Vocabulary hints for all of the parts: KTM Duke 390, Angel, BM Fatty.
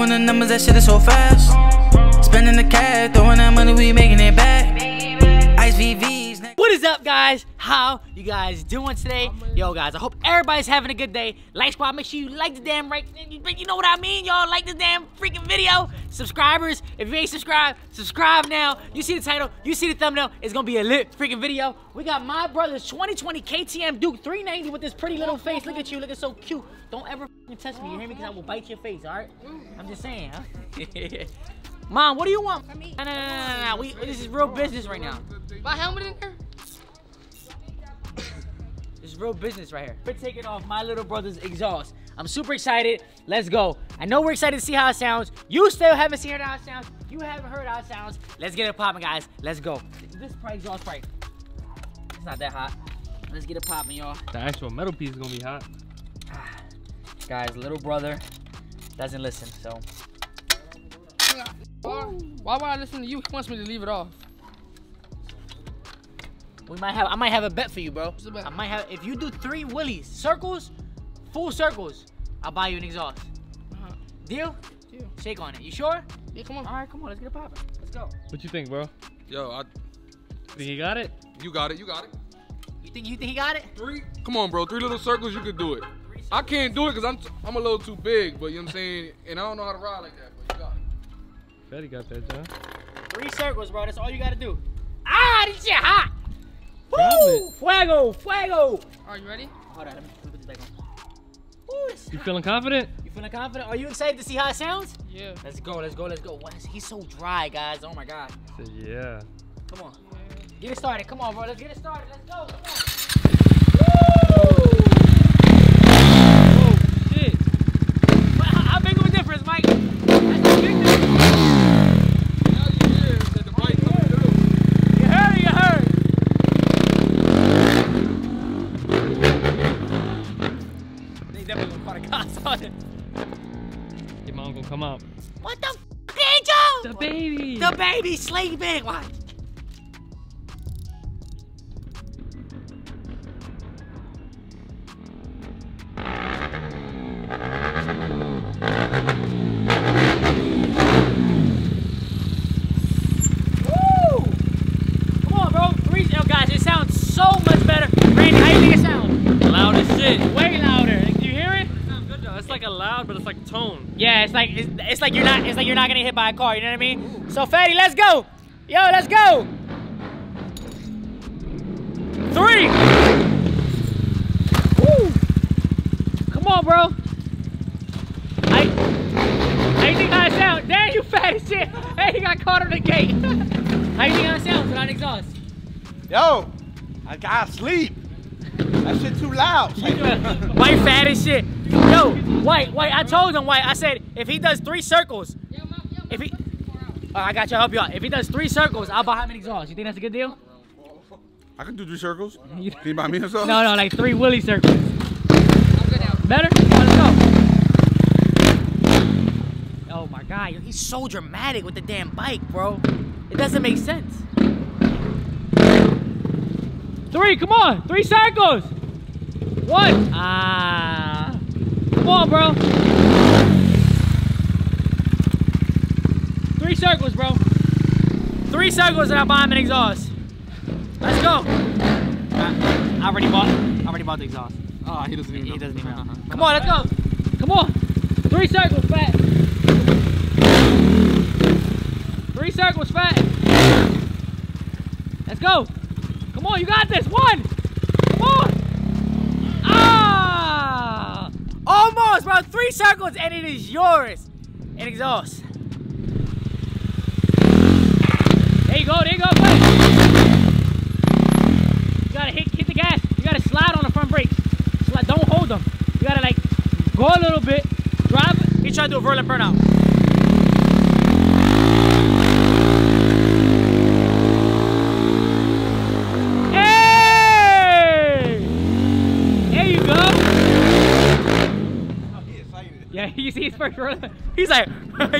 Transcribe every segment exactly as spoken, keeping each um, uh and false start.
Doing the numbers, that shit is so fast. Spending the cash, throwing that money, we making it back. Ice V Vs. What is up, guys? How you guys doing today? Yo, guys, I hope everybody's having a good day. Like Squad, make sure you like the damn right. You know what I mean, y'all. Like this damn freaking video. Subscribers, if you ain't subscribed, subscribe now. You see the title, you see the thumbnail. It's gonna be a lit freaking video. We got my brother's twenty twenty K T M Duke three ninety with this pretty little face. Look at you, looking so cute. Don't ever touch me, you hear me? Because I will bite your face, all right? I'm just saying, huh? Mom, what do you want? No, no, no, no, no. We, this is real business right now. My helmet in there? This is real business right here. We're taking off my little brother's exhaust. I'm super excited. Let's go. I know we're excited to see how it sounds. You still haven't seen how it sounds. You haven't heard how it sounds. Let's get it popping, guys. Let's go. This is probably exhaust right. It's not that hot. Let's get it popping, y'all. The actual metal piece is going to be hot. Guys, little brother doesn't listen, so... Why, why would I listen to you? He wants me to leave it off. We might have, I might have a bet for you, bro. I might have, if you do three wheelies, circles, full circles, I'll buy you an exhaust. Uh-huh. Deal? Deal? Shake on it. You sure? Yeah, come on. All right, come on. Let's get it popping. Let's go. What you think, bro? Yo, I think he got it. You got it. You got it. You think you think he got it? Three. Come on, bro. Three little circles, you could do it. I can't do it because I'm t I'm a little too big, but you know what I'm saying. And I don't know how to ride like that. But you got it. Betty got that, John. Three circles, bro. That's all you gotta do. Ah, this shit hot. Woo! Fuego, fuego. Are you ready? Hold on, let me put this back on. Woo, you feeling confident? You feeling confident? Are you excited to see how it sounds? Yeah. Let's go, let's go, let's go. What is, he's so dry, guys. Oh my God. Yeah. Come on. Get it started. Come on, bro. Let's get it started. Let's go. Come on. Woo! Oh shit. How big of a difference, Mike? That's a big difference. Your mom gonna come out. What the f, Angel? The baby. The baby sleeping. Watch. Woo! Come on, bro. Three, oh, guys, it sounds so much better. Randy, how do you think it sounds? Loud as shit. Way louder. It's like a loud, but it's like tone. Yeah, it's like it's, it's like you're not it's like you're not gonna get hit by a car. You know what I mean? Ooh. So Fatty, let's go. Yo, let's go. Three. Woo. Come on, bro. I I think I sound. Damn, you fat as shit. Hey, you got caught on the gate. How you think I sound without exhaust? Yo, I gotta sleep. That shit too loud. Why you fat as shit? Yo, White, White, I told him, White, I said, if he does three circles, yo, my, yo, my if he, oh, I got you, I'll help you out. If he does three circles, I'll buy him an exhaust. You think that's a good deal? I can do three circles. Can you buy me an exhaust? No, no, like three wheelie circles. I'm good now. Better? Let's go. Oh my God, yo, he's so dramatic with the damn bike, bro. It doesn't make sense. Three, come on, three circles. One. Ah. Uh, Come on, bro. Three circles, bro. Three circles and I'll buy him an exhaust. Let's go. I, I already bought I already bought the exhaust. Oh, he doesn't even know. He doesn't even know. Come on, let's go. Come on. Three circles, fat. Three circles, fat. Let's go. Come on, you got this. One. Come on. Almost, bro. Three circles and it is yours. And exhaust. There you go, there you go. You gotta hit, hit the gas. You gotta slide on the front brake. Slide, don't hold them. You gotta like go a little bit, drive. He tried to do a Verlin burnout. Hey! There you go. Yeah, you see his first Verlin. He's like,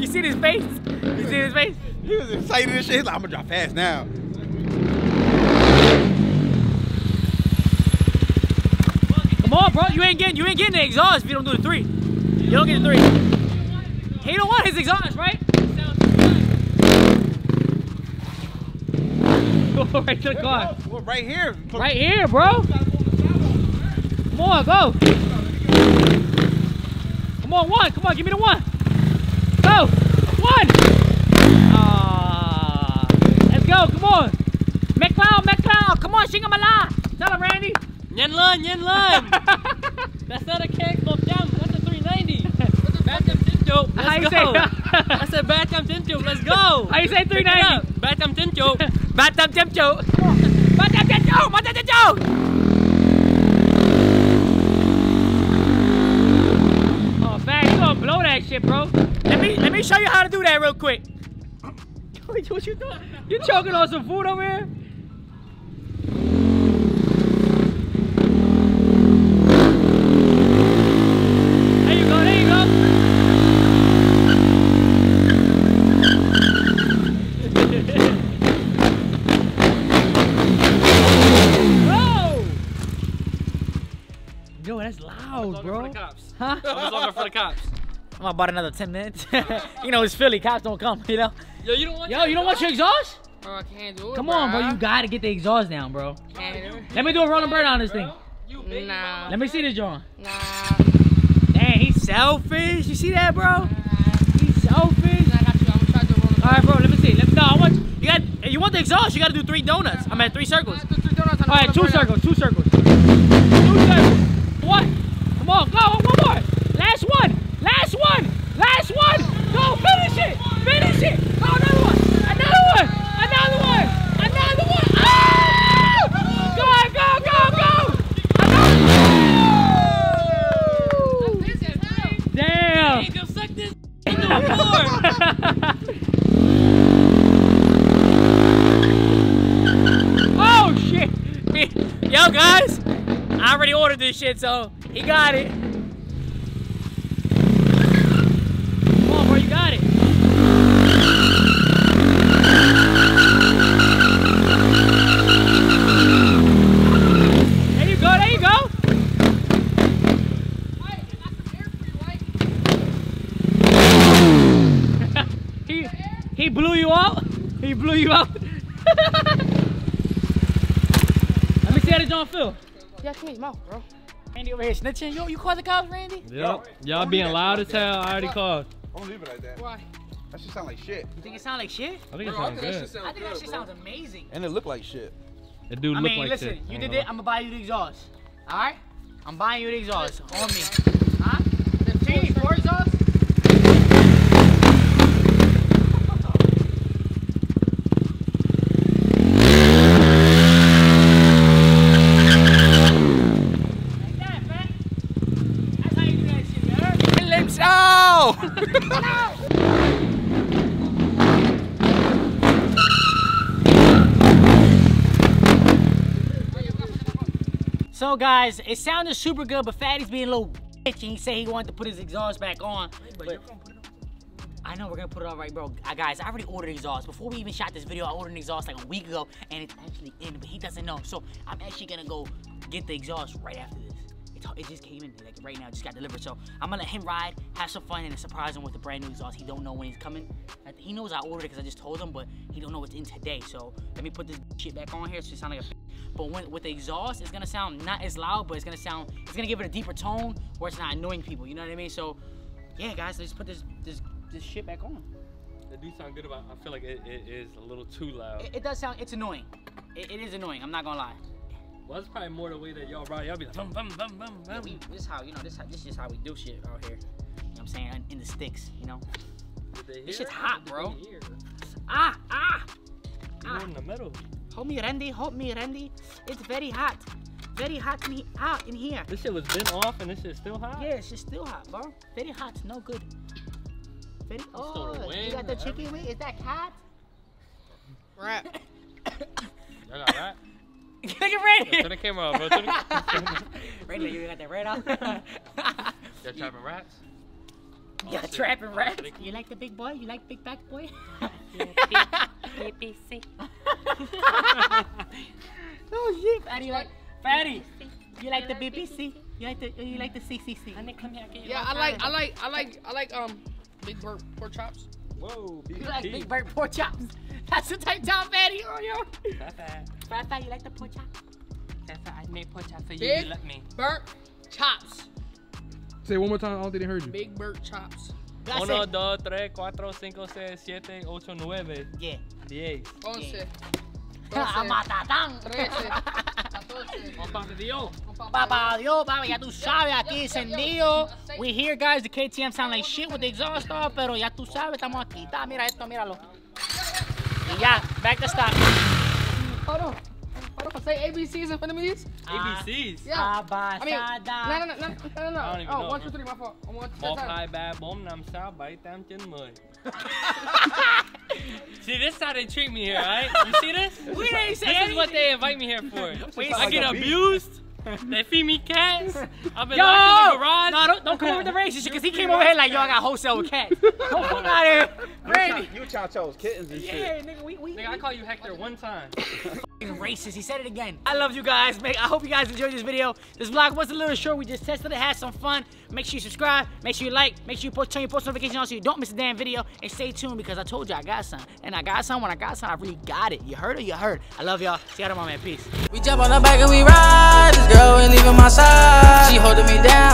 you see his face? You see his face? He was excited and shit. He's like, I'm gonna drive fast now. Come on, bro. You ain't getting, you ain't getting the exhaust if you don't do the three. You don't get the three. He don't want his exhaust, right? Sounds good. Go right to the car. We're right here. Right here, bro. Come on, go. Come on, one. Come on, give me the one. Go. One. Ah. Let's go. Come on. McLeod, McLeod. Come on, Shingamala. Tell him, Randy. Yen Lun, Yen Lun. That's not a cake look down. That's a three ninety. Batam Tinto. Let's go. That's a Batam Tinto. Let's go. How you say three ninety? Batam Tinto. Batam Tinto. Batam Tinto. Batam Tinto. Blow that shit, bro. Let me let me show you how to do that real quick. What you doing? You choking on some food over here? There you go, there you go. Bro! Yo, that's loud, bro. I was looking for the cops. Huh? I was looking for the cops. I'm about another ten minutes. You know, it's Philly. Cops don't come, you know? Yo, you don't want, Yo, you don't want your exhaust? Bro, I can't do it, Come bro. on, bro. You got to get the exhaust down, bro. Can't Let me do a roll and burn on this bro. thing. Nah. Let me see this, John. Nah. Damn, he's selfish. You see that, bro? Nah. He's selfish. I got you. I'm going to try to roll and burn. All right, bro. Let me see. Let me, no, I want, you, got, you want the exhaust? You got to do three donuts. Yeah. I'm at three circles. Do three donuts. All right, two circles, two circles. Two circles. One. Come on. Go. One more. Last one. Last one! Last one! Go! Finish it! Finish it! Go! Another one! Another one! Another one! Another one! Oh! Go! Go! Go! Go! Another one! Damn! Hey, go suck this into the floor! Oh shit! Yo guys! I already ordered this shit, so he got it. He blew you out? He blew you out? Let me see how this don't feel. Yeah, clean him out, bro. Randy over here snitching. Yo, you called the cops, Randy? Yep. Y'all being loud as hell. I already called. Don't leave it like that. Why? That shit sound like shit. You think it sound like shit? I think it sounds good. I think that shit, shit sounds amazing. And it look like shit. It do look like shit. I mean, listen. Shit. You did it. I'm gonna buy you the exhaust. All right? I'm buying you the exhaust. On me. Huh? fifteen for exhaust? So guys, it sounded super good, but Fatty's being a little bitch and he said he wanted to put his exhaust back on. Wait, but but you're gonna put it on. I know we're gonna put it on right, bro. I, guys, I already ordered exhaust. Before we even shot this video, I ordered an exhaust like a week ago and it's actually in, but he doesn't know. So I'm actually gonna go get the exhaust right after this. It just came in like right now, just got delivered. So I'm gonna let him ride, have some fun, and surprise him with a brand new exhaust. He don't know when he's coming. He knows I ordered it because I just told him, but he don't know it's in today. So let me put this shit back on here so it sound like a but when, with the exhaust, it's gonna sound not as loud, but it's gonna sound, it's gonna give it a deeper tone where it's not annoying people, you know what I mean? So yeah guys, let's put this this this shit back on. That do sound good, about I feel like it, it is a little too loud. It, it does sound, it's annoying. It, it is annoying, I'm not gonna lie. Well, that's probably more the way that y'all ride. Y'all be like, bum, bum, bum, bum, bum. We, this is how, you know, this, how, this is just how we do shit out here. You know what I'm saying? In the sticks, you know? This shit's hot, bro. Ah, ah, ah. In the middle. Hold me, Randy. Hold me, Randy. It's very hot. Very hot me out in here. This shit was been off and this shit's still hot? Yeah, it's just still hot, bro. Very hot. No good. Very, oh, you got the chicken wing? Is that cat? Rat. Y'all got rat? Look at Randy! Yo, turn the camera off, bro. Turn the camera. Randy, you got that rat off? Y'all trapping rats? Oh, Y'all trapping rats? You like the big boy? You like big back boy? B B C. Oh shit! Fatty, like Fatty. You like the B B C? You like the you like the C C C? Yeah, I like I like I like I like um Big Bird pork chops. Whoa, big, you like big, big Bird pork chops? That's the type top man here on you. Fat fat. Fat you like the pork chops? Fat fat, I made pork chops for you. Big you like me. Bird chops. Say one more time. I don't think they heard you. Big Bird chops. Uno, dos, tres, cuatro, cinco, seis, siete, ocho, nueve. Yeah. Diez. Once. Yeah. Amatatán. Papa Dios, papi, ya tú sabes, aquí encendido. We here, guys, the K T M sound like shit with the exhaust off, pero ya tú sabes, estamos aquí. Ta, mira esto, míralo. Y ya, back to stop. Hold on. Hold on, say A B Cs in front of me, these? A B Cs? Yeah. I mean, no, no, no, no, no, no. I don't even oh, know. one, two, three, my fault. one, two, three, four, five, five, four, five, five, ten, ten, ten. See, this is how they treat me here, right? You see this? We didn't say this anything. Is what they invite me here for. Wait, I get abused. They feed me cats. I've been locked in the garage. No, don't, don't come over with the racist shit, because he came over here like, yo, I got wholesale with cats. Don't come out here. Randy. You chose kittens and yeah, shit. Yeah, nigga, we, we. Nigga, I call you Hector one time. He's racist. He said it again. I love you guys. Make, I hope you guys enjoyed this video. This vlog was a little short. We just tested it, had some fun. Make sure you subscribe. Make sure you like. Make sure you post, turn your post notifications on so you don't miss a damn video. And stay tuned because I told you I got some. And I got some when I got some. I really got it. You heard it? You heard. I love y'all. See y'all tomorrow, man. Peace. We jump on the bike and we ride. This girl ain't leaving my side. She holding me down.